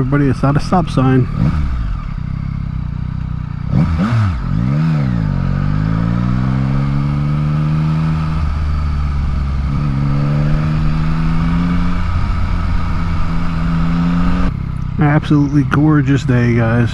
everybody, it's not a stop sign. Absolutely gorgeous day, guys.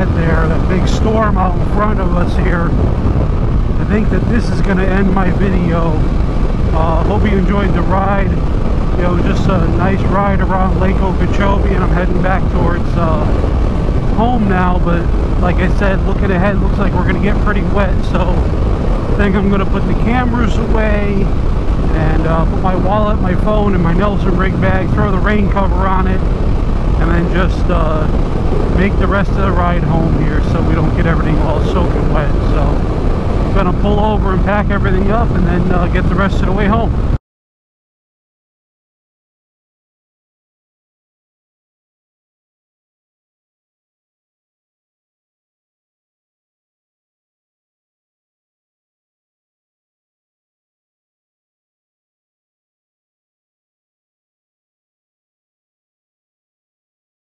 ahead there, that big storm out in front of us here. I think that this is going to end my video. Hope you enjoyed the ride. It was just a nice ride around Lake Okeechobee, and I'm heading back towards home now, but like I said, looking ahead, looks like we're going to get pretty wet, so I think I'm going to put the cameras away and put my wallet, my phone, and my Nelson rig bag, throw the rain cover on it, and then just make the rest of the ride home here so we don't get everything all soaking wet. So I'm going to pull over and pack everything up and then get the rest of the way home.